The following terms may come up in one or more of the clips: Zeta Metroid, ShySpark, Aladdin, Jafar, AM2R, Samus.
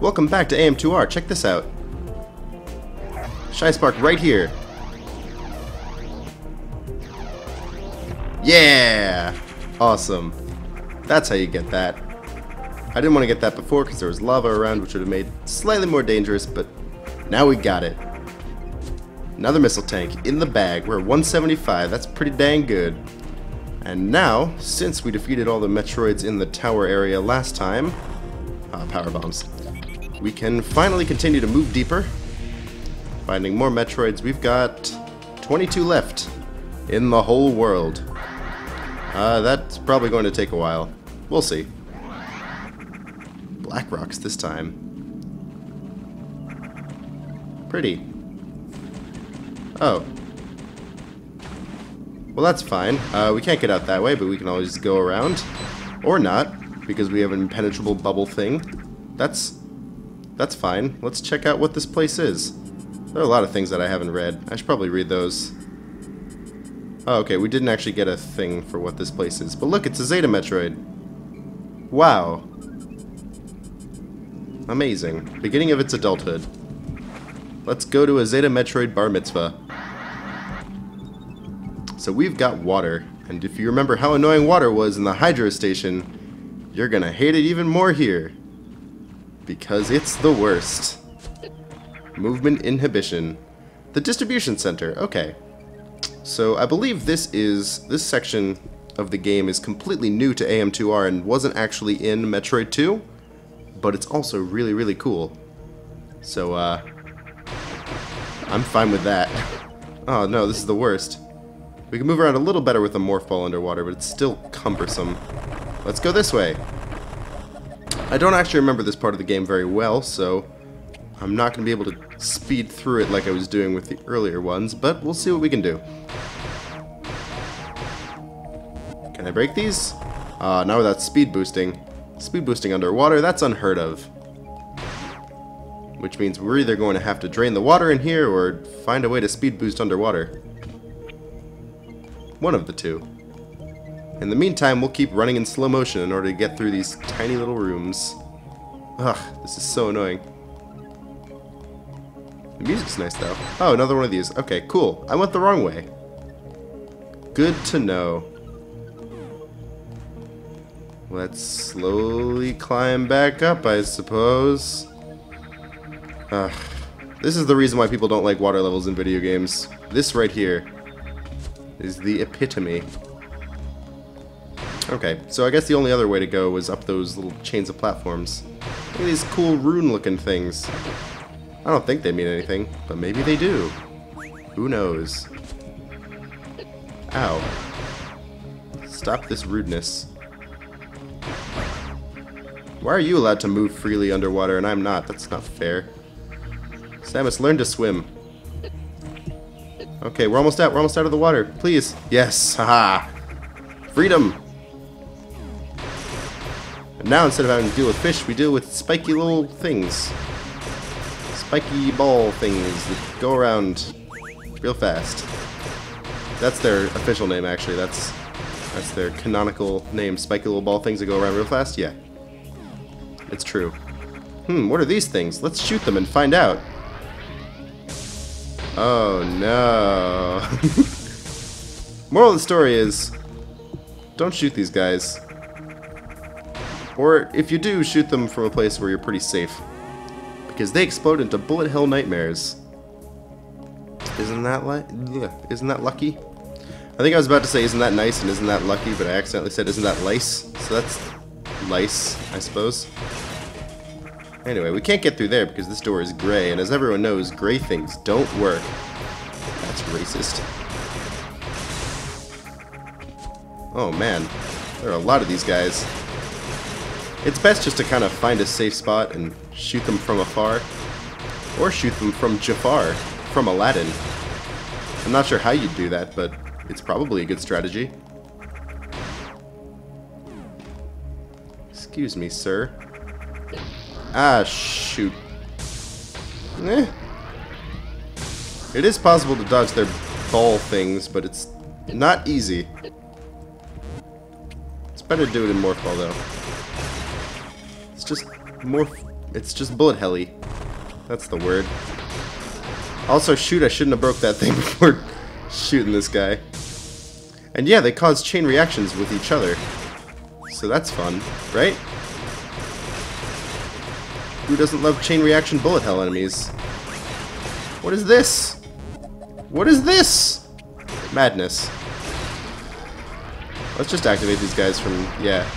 Welcome back to AM2R, check this out. ShySpark right here. Yeah! Awesome. That's how you get that. I didn't want to get that before because there was lava around, which would have made it slightly more dangerous, but now we got it. Another missile tank in the bag. We're at 175. That's pretty dang good. And now, since we defeated all the Metroids in the tower area last time, power bombs, we can finally continue to move deeper, finding more Metroids. We've got 22 left in the whole world. That's probably going to take a while. We'll see. Black rocks this time. Pretty. Oh. Well, that's fine. We can't get out that way, but we can always go around. Or not, because we have an impenetrable bubble thing. That's fine. Let's check out what this place is. There are a lot of things that I haven't read. I should probably read those. Oh, okay, we didn't actually get a thing for what this place is. But look, it's a Zeta Metroid. Wow. Amazing. Beginning of its adulthood. Let's go to a Zeta Metroid bar mitzvah. So we've got water, and if you remember how annoying water was in the hydro station, you're gonna hate it even more here. Because it's the worst. Movement inhibition. The distribution center, okay. So I believe this section of the game is completely new to AM2R and wasn't actually in Metroid 2, but it's also really, really cool. So, I'm fine with that. Oh no, this is the worst. We can move around a little better with a morph ball underwater, but it's still cumbersome. Let's go this way. I don't actually remember this part of the game very well, so I'm not going to be able to speed through it like I was doing with the earlier ones, but we'll see what we can do. Can I break these? Not without speed boosting. Speed boosting underwater, that's unheard of. Which means we're either going to have to drain the water in here or find a way to speed boost underwater. One of the two. In the meantime, we'll keep running in slow motion in order to get through these tiny little rooms. Ugh, this is so annoying. The music's nice though. Oh, another one of these. Okay, cool. I went the wrong way. Good to know. Let's slowly climb back up, I suppose. Ugh. This is the reason why people don't like water levels in video games. This right here is the epitome. Okay, so I guess the only other way to go was up those little chains of platforms. Look at these cool rune-looking things. I don't think they mean anything, but maybe they do. Who knows? Ow. Stop this rudeness. Why are you allowed to move freely underwater and I'm not? That's not fair. Samus, learn to swim. Okay, we're almost out of the water. Please. Yes, haha. Freedom! And now instead of having to deal with fish, we deal with spiky little things. Spiky ball things that go around real fast. That's their official name, actually. That's their canonical name. Spiky little ball things that go around real fast? Yeah. It's true. What are these things? Let's shoot them and find out. Oh no. Moral of the story is, don't shoot these guys. Or if you do, shoot them from a place where you're pretty safe. Because they explode into bullet hell nightmares. Isn't that lucky? I think I was about to say isn't that nice and isn't that lucky, but I accidentally said isn't that lice? So that's lice, I suppose. Anyway, we can't get through there because this door is gray, and as everyone knows, gray things don't work. That's racist. Oh man, there are a lot of these guys. It's best just to kind of find a safe spot and shoot them from afar. Or shoot them from Jafar, from Aladdin. I'm not sure how you'd do that, but it's probably a good strategy. Excuse me, sir. Ah, shoot. Eh. It is possible to dodge their ball things, but it's not easy. It's better to do it in morph ball, though. It's just morph It's just bullet heli. That's the word. Also, shoot, I shouldn't have broke that thing before shooting this guy. And yeah, they cause chain reactions with each other. So that's fun, right? Who doesn't love chain reaction bullet hell enemies? What is this? What is this? Madness. Let's just activate these guys from... yeah.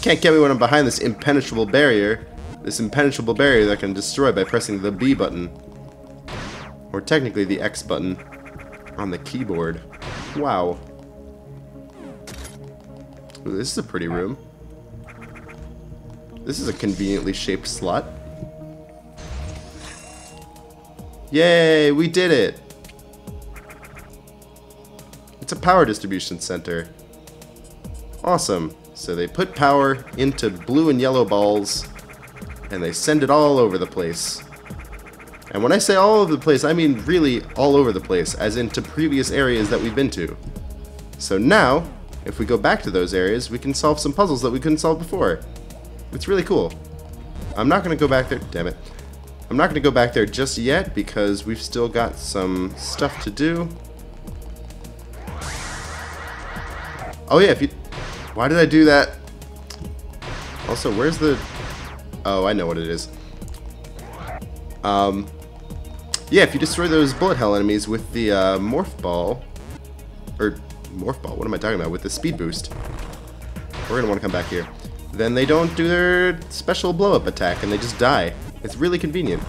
Can't get me when I'm behind this impenetrable barrier. This impenetrable barrier that I can destroy by pressing the B button. Or technically the X button on the keyboard. Wow. Ooh, this is a pretty room. This is a conveniently shaped slot. Yay, we did it! It's a power distribution center. Awesome. So they put power into blue and yellow balls, and they send it all over the place. And when I say all over the place, I mean really all over the place, as into previous areas that we've been to. So now, if we go back to those areas, we can solve some puzzles that we couldn't solve before. It's really cool. I'm not going to go back there. Damn it. I'm not going to go back there just yet because we've still got some stuff to do. Oh yeah, if you... why did I do that? Also, where's the... oh, I know what it is. Yeah, if you destroy those bullet hell enemies with the morph ball... or morph ball, what am I talking about? With the speed boost. We're going to want to come back here. Then they don't do their special blow-up attack, and they just die. It's really convenient.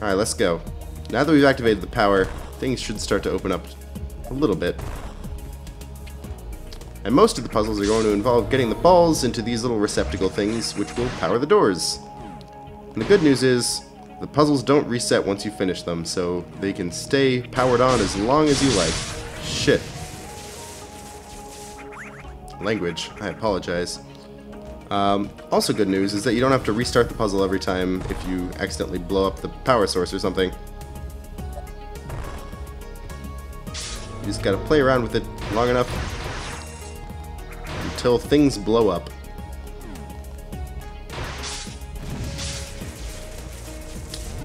Alright, let's go. Now that we've activated the power, things should start to open up a little bit. And most of the puzzles are going to involve getting the balls into these little receptacle things, which will power the doors. And the good news is, the puzzles don't reset once you finish them, so they can stay powered on as long as you like. Shit. Language. I apologize. Also good news is that you don't have to restart the puzzle every time if you accidentally blow up the power source or something. You just gotta play around with it long enough until things blow up.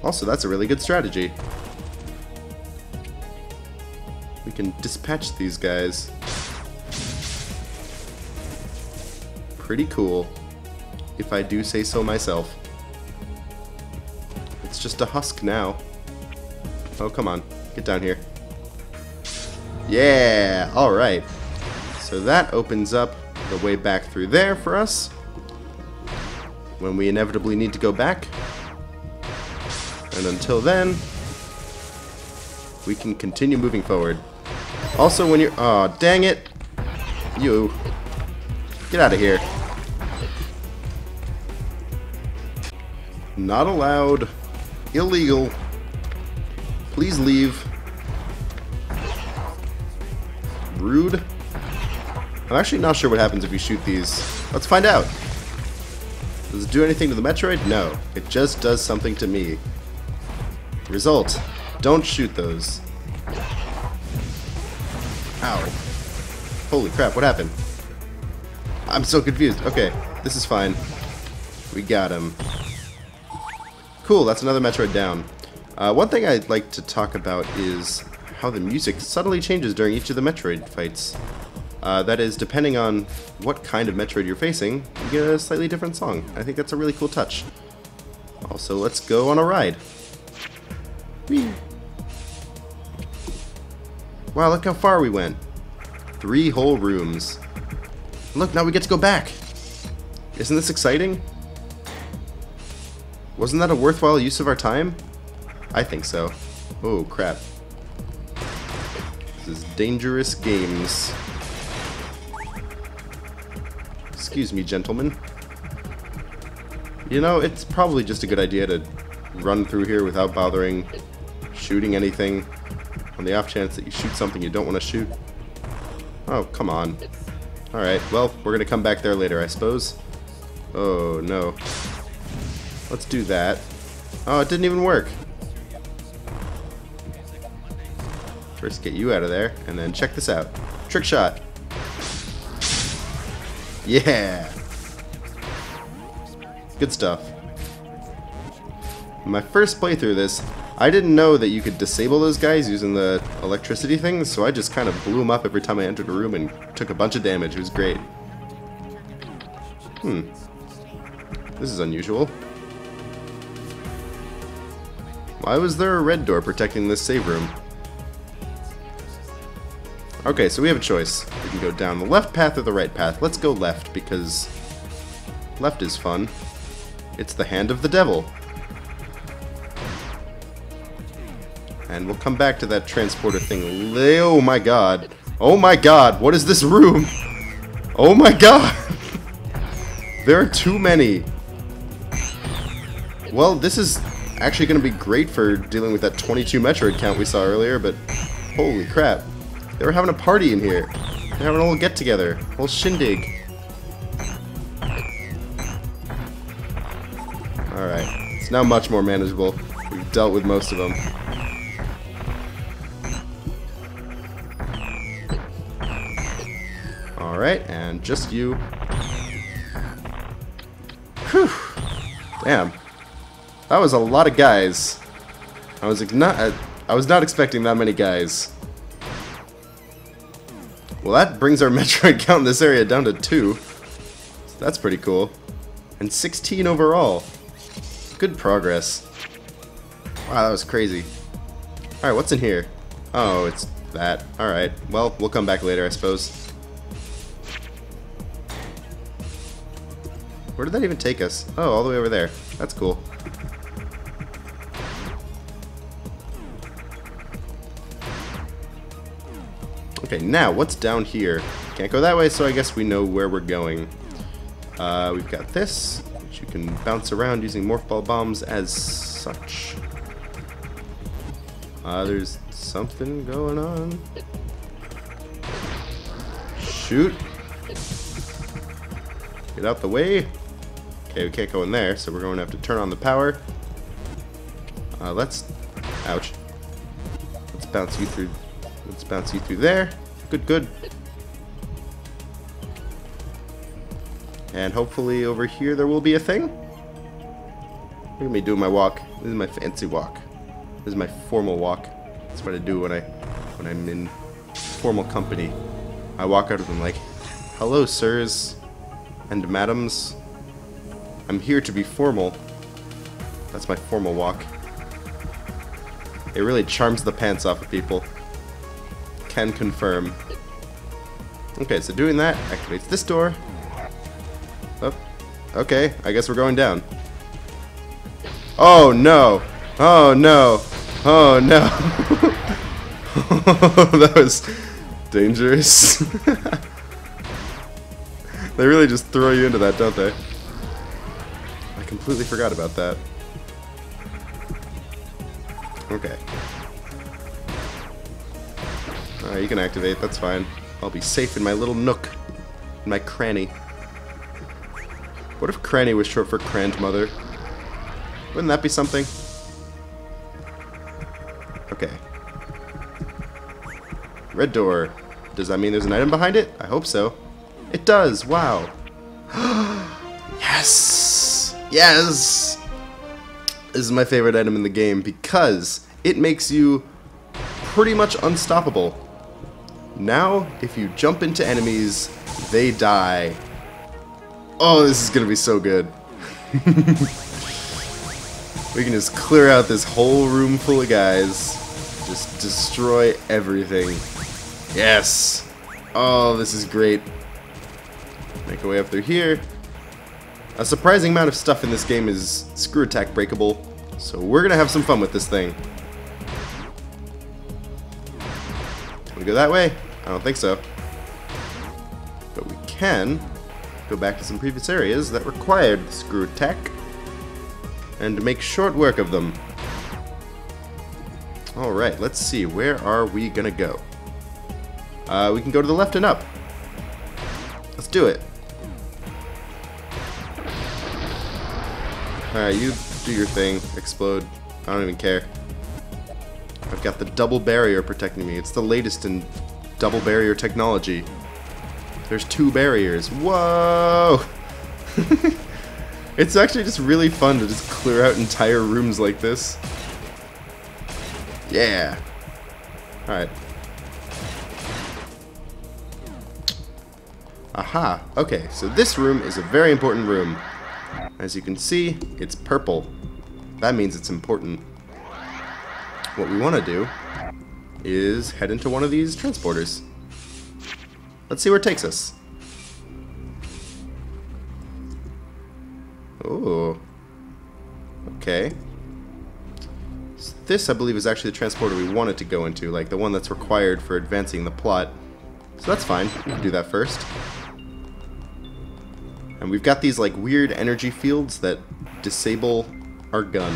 Also, that's a really good strategy. We can dispatch these guys. Pretty cool, if I do say so myself. It's just a husk now. Oh, come on. Get down here. Yeah! Alright. So that opens up the way back through there for us. When we inevitably need to go back. And until then, we can continue moving forward. Also, when you're... aw, oh, dang it! You. Get out of here. Not allowed. Illegal. Please leave. Rude. I'm actually not sure what happens if you shoot these. Let's find out. Does it do anything to the Metroid? No. It just does something to me. Result. Don't shoot those. Ow. Holy crap, what happened? I'm so confused. Okay, this is fine. We got him. Cool, that's another Metroid down. One thing I'd like to talk about is how the music subtly changes during each of the Metroid fights. That is, depending on what kind of Metroid you're facing, you get a slightly different song. I think that's a really cool touch. Also, let's go on a ride. Whee. Wow, look how far we went. 3 whole rooms. Look, now we get to go back! Isn't this exciting? Wasn't that a worthwhile use of our time? I think so. Oh, crap. This is dangerous games. Excuse me, gentlemen. You know, it's probably just a good idea to run through here without bothering shooting anything on the off chance that you shoot something you don't want to shoot. Oh, come on. Alright, well, we're gonna come back there later, I suppose. Oh, no. Let's do that. Oh, it didn't even work. First get you out of there, and then check this out. Trick shot! Yeah! Good stuff. In my first playthrough of this, I didn't know that you could disable those guys using the electricity things, so I just kind of blew them up every time I entered a room and took a bunch of damage. It was great. Hmm. This is unusual. Why was there a red door protecting this save room? Okay, so we have a choice. We can go down the left path or the right path. Let's go left, because left is fun. It's the hand of the devil. And we'll come back to that transporter thing. Oh my god. Oh my god, what is this room? Oh my god! There are too many. Well, this is actually going to be great for dealing with that 22 Metroid count we saw earlier, but holy crap. They were having a party in here. They're having a little get-together. A little shindig. Alright. It's now much more manageable. We've dealt with most of them. Alright, and just you. Whew. Damn. That was a lot of guys. I was not expecting that many guys. Well, that brings our Metroid count in this area down to 2. So that's pretty cool. And 16 overall. Good progress. Wow, that was crazy. Alright, what's in here? Oh, it's that. Alright, well, we'll come back later, I suppose. Where did that even take us? Oh, all the way over there. That's cool. Okay, now, what's down here? Can't go that way, so I guess we know where we're going. We've got this, which you can bounce around using Morph Ball Bombs as such. There's something going on. Shoot. Get out the way. Okay, we can't go in there, so we're going to have to turn on the power. Ouch. Let's bounce you through there. Good, good. And hopefully over here there will be a thing. Look at me doing my walk. This is my fancy walk. This is my formal walk. That's what I do when I'm in formal company. I walk out of them like, hello, sirs and madams. I'm here to be formal. That's my formal walk. It really charms the pants off of people. Can confirm. Okay, so doing that activates this door. Oh, okay, I guess we're going down. Oh no! Oh no! Oh no! That was dangerous. They really just throw you into that, don't they? I completely forgot about that. Okay. Alright, you can activate, that's fine. I'll be safe in my little nook. In my cranny. What if cranny was short for grandmother? Wouldn't that be something? Okay. Red door. Does that mean there's an item behind it? I hope so. It does! Wow! Yes! Yes! This is my favorite item in the game because it makes you pretty much unstoppable. Now, if you jump into enemies, they die. Oh, this is going to be so good. We can just clear out this whole room full of guys. Just destroy everything. Yes! Oh, this is great. Make our way up through here. A surprising amount of stuff in this game is screw attack breakable, so we're going to have some fun with this thing. Can we go that way? I don't think so. But we can go back to some previous areas that required the screw attack and make short work of them. Alright, let's see. Where are we gonna go? We can go to the left and up. Let's do it. Alright, you do your thing. Explode. I don't even care. I've got the double barrier protecting me. It's the latest in double barrier technology. There's 2 barriers. Whoa! It's actually just really fun to just clear out entire rooms like this. Yeah. Alright. Aha. Okay, so this room is a very important room. As you can see, it's purple. That means it's important. What we want to do is head into one of these transporters. Let's see where it takes us. Oh. Okay. So this, I believe, is actually the transporter we wanted to go into, like the one that's required for advancing the plot. So that's fine. We can do that first. And we've got these like weird energy fields that disable our gun.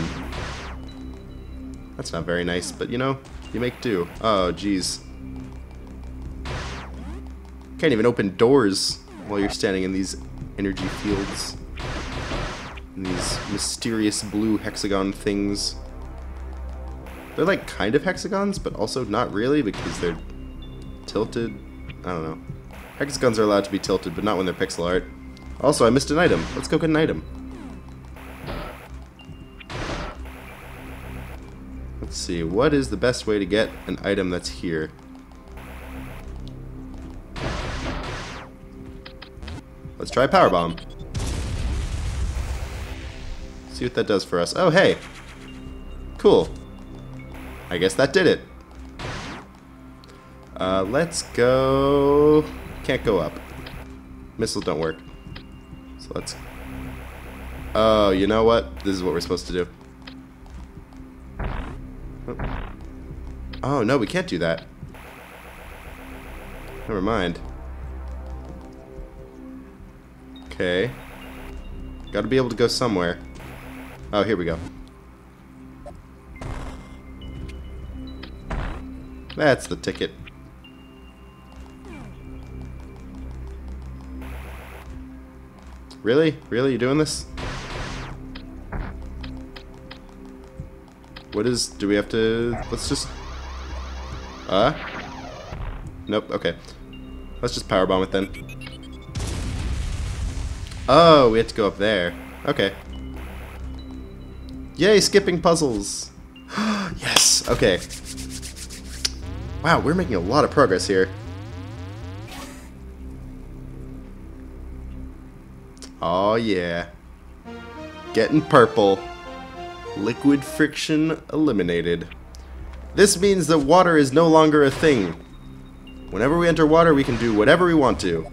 That's not very nice, but you know, you make do. Oh, jeez. Can't even open doors while you're standing in these energy fields. And these mysterious blue hexagon things. They're like kind of hexagons, but also not really because they're tilted. I don't know. Hexagons are allowed to be tilted, but not when they're pixel art. Also, I missed an item. Let's go get an item. Let's see, what is the best way to get an item that's here? Let's try Power Bomb. See what that does for us. Oh, hey! Cool. I guess that did it. Let's go... Can't go up. Missiles don't work. So let's... Oh, you know what? This is what we're supposed to do. Oh, no, we can't do that. Never mind. Okay. Gotta be able to go somewhere. Oh, here we go. That's the ticket. Really? Really? You doing this? What is... Do we have to... Let's just... Nope, okay. Let's just powerbomb it then. Oh, we have to go up there. Okay. Yay, skipping puzzles! Yes! Okay. Wow, we're making a lot of progress here. Oh yeah. Getting purple. Liquid friction eliminated. This means that water is no longer a thing. Whenever we enter water, we can do whatever we want to.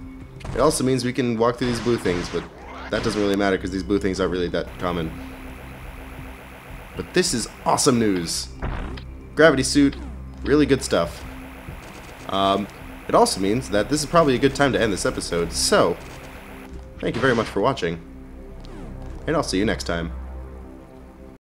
It also means we can walk through these blue things, but that doesn't really matter because these blue things aren't really that common. But this is awesome news. Gravity suit, really good stuff. It also means that this is probably a good time to end this episode, so... Thank you very much for watching, and I'll see you next time.